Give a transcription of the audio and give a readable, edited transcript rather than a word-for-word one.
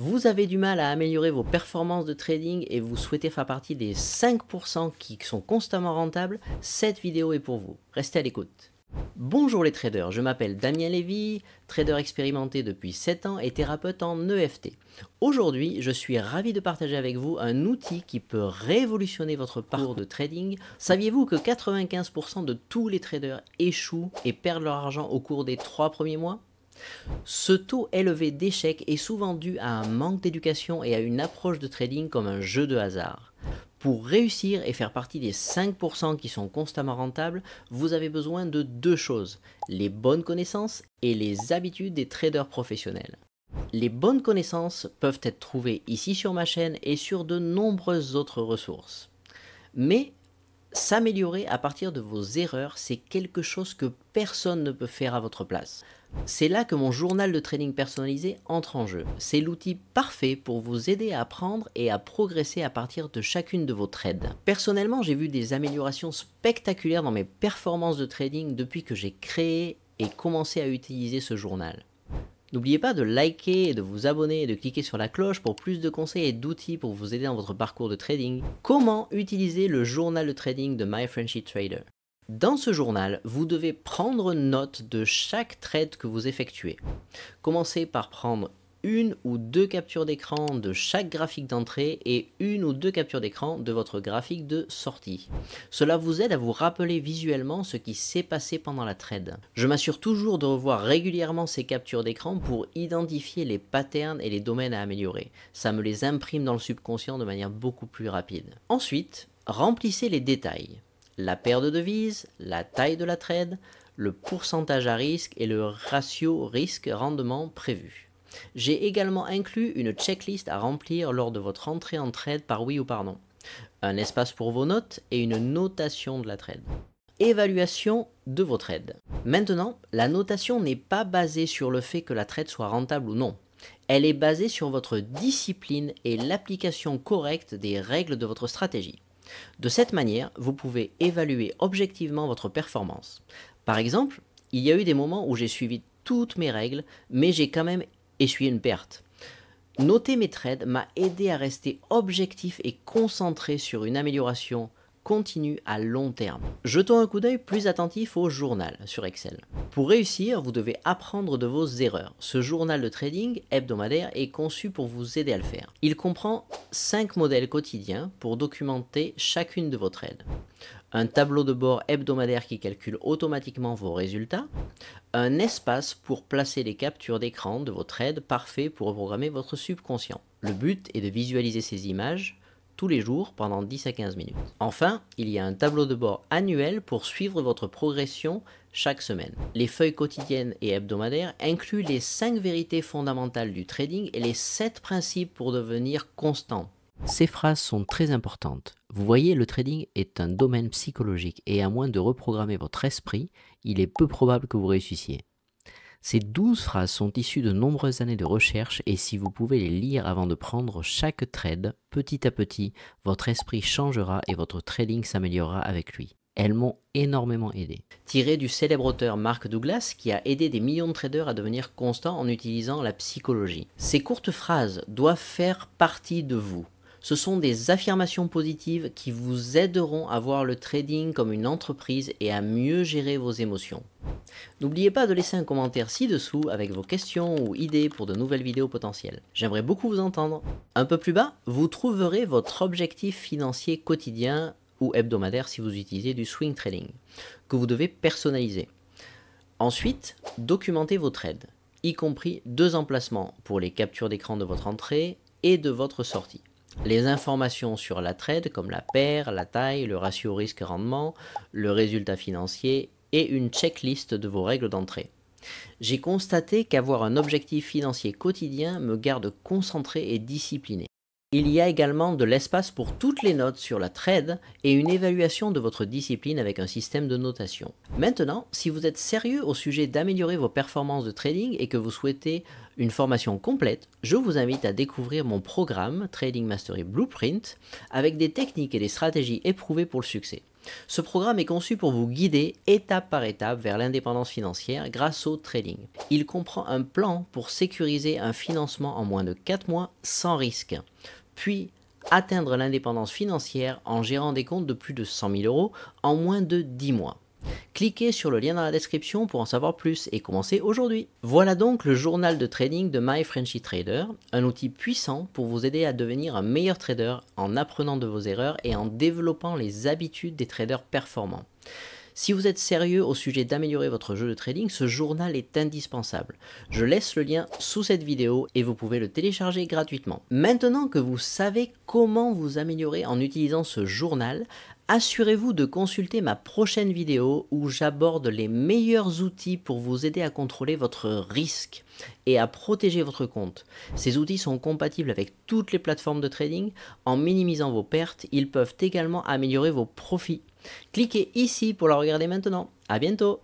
Vous avez du mal à améliorer vos performances de trading et vous souhaitez faire partie des 5% qui sont constamment rentables, cette vidéo est pour vous. Restez à l'écoute. Bonjour les traders, je m'appelle Damien Lévy, trader expérimenté depuis 7 ans et thérapeute en EFT. Aujourd'hui, je suis ravi de partager avec vous un outil qui peut révolutionner votre parcours de trading. Saviez-vous que 95% de tous les traders échouent et perdent leur argent au cours des 3 premiers mois? Ce taux élevé d'échecs est souvent dû à un manque d'éducation et à une approche de trading comme un jeu de hasard. Pour réussir et faire partie des 5% qui sont constamment rentables, vous avez besoin de 2 choses, les bonnes connaissances et les habitudes des traders professionnels. Les bonnes connaissances peuvent être trouvées ici sur ma chaîne et sur de nombreuses autres ressources. Mais s'améliorer à partir de vos erreurs, c'est quelque chose que personne ne peut faire à votre place. C'est là que mon journal de trading personnalisé entre en jeu. C'est l'outil parfait pour vous aider à apprendre et à progresser à partir de chacune de vos trades. Personnellement, j'ai vu des améliorations spectaculaires dans mes performances de trading depuis que j'ai créé et commencé à utiliser ce journal. N'oubliez pas de liker, de vous abonner et de cliquer sur la cloche pour plus de conseils et d'outils pour vous aider dans votre parcours de trading. Comment utiliser le journal de trading de My Frenchy Trader? Dans ce journal, vous devez prendre note de chaque trade que vous effectuez. Commencez par prendre une ou 2 captures d'écran de chaque graphique d'entrée et une ou 2 captures d'écran de votre graphique de sortie. Cela vous aide à vous rappeler visuellement ce qui s'est passé pendant la trade. Je m'assure toujours de revoir régulièrement ces captures d'écran pour identifier les patterns et les domaines à améliorer. Ça me les imprime dans le subconscient de manière beaucoup plus rapide. Ensuite, remplissez les détails. La paire de devises, la taille de la trade, le pourcentage à risque et le ratio risque-rendement prévu. J'ai également inclus une checklist à remplir lors de votre entrée en trade par oui ou par non, un espace pour vos notes et une notation de la trade. Évaluation de vos trades. Maintenant, la notation n'est pas basée sur le fait que la trade soit rentable ou non. Elle est basée sur votre discipline et l'application correcte des règles de votre stratégie. De cette manière, vous pouvez évaluer objectivement votre performance. Par exemple, il y a eu des moments où j'ai suivi toutes mes règles, mais j'ai quand même essuyer une perte. Noter mes trades m'a aidé à rester objectif et concentré sur une amélioration continue à long terme. Jetons un coup d'œil plus attentif au journal sur Excel. Pour réussir, vous devez apprendre de vos erreurs. Ce journal de trading hebdomadaire est conçu pour vous aider à le faire. Il comprend 5 modèles quotidiens pour documenter chacune de vos trades. Un tableau de bord hebdomadaire qui calcule automatiquement vos résultats, un espace pour placer les captures d'écran de vos trades, parfait pour reprogrammer votre subconscient. Le but est de visualiser ces images tous les jours pendant 10 à 15 minutes. Enfin, il y a un tableau de bord annuel pour suivre votre progression chaque semaine. Les feuilles quotidiennes et hebdomadaires incluent les 5 vérités fondamentales du trading et les 7 principes pour devenir constant. Ces phrases sont très importantes. Vous voyez, le trading est un domaine psychologique et à moins de reprogrammer votre esprit, il est peu probable que vous réussissiez. Ces 12 phrases sont issues de nombreuses années de recherche et si vous pouvez les lire avant de prendre chaque trade, petit à petit, votre esprit changera et votre trading s'améliorera avec lui. Elles m'ont énormément aidé. Tiré du célèbre auteur Mark Douglas qui a aidé des millions de traders à devenir constants en utilisant la psychologie. Ces courtes phrases doivent faire partie de vous. Ce sont des affirmations positives qui vous aideront à voir le trading comme une entreprise et à mieux gérer vos émotions. N'oubliez pas de laisser un commentaire ci-dessous avec vos questions ou idées pour de nouvelles vidéos potentielles. J'aimerais beaucoup vous entendre. Un peu plus bas, vous trouverez votre objectif financier quotidien ou hebdomadaire si vous utilisez du swing trading, que vous devez personnaliser. Ensuite, documentez vos trades, y compris 2 emplacements pour les captures d'écran de votre entrée et de votre sortie. Les informations sur la trade comme la paire, la taille, le ratio risque-rendement, le résultat financier et une checklist de vos règles d'entrée. J'ai constaté qu'avoir un objectif financier quotidien me garde concentré et discipliné. Il y a également de l'espace pour toutes les notes sur la trade et une évaluation de votre discipline avec un système de notation. Maintenant, si vous êtes sérieux au sujet d'améliorer vos performances de trading et que vous souhaitez une formation complète, je vous invite à découvrir mon programme Trading Mastery Blueprint avec des techniques et des stratégies éprouvées pour le succès. Ce programme est conçu pour vous guider étape par étape vers l'indépendance financière grâce au trading. Il comprend un plan pour sécuriser un financement en moins de 4 mois sans risque, puis atteindre l'indépendance financière en gérant des comptes de plus de 100 000 € en moins de 10 mois. Cliquez sur le lien dans la description pour en savoir plus et commencez aujourd'hui. Voilà donc le journal de trading de My Frenchy Trader, un outil puissant pour vous aider à devenir un meilleur trader en apprenant de vos erreurs et en développant les habitudes des traders performants. Si vous êtes sérieux au sujet d'améliorer votre jeu de trading, ce journal est indispensable. Je laisse le lien sous cette vidéo et vous pouvez le télécharger gratuitement. Maintenant que vous savez comment vous améliorer en utilisant ce journal, assurez-vous de consulter ma prochaine vidéo où j'aborde les meilleurs outils pour vous aider à contrôler votre risque et à protéger votre compte. Ces outils sont compatibles avec toutes les plateformes de trading. En minimisant vos pertes, ils peuvent également améliorer vos profits. Cliquez ici pour la regarder maintenant. À bientôt!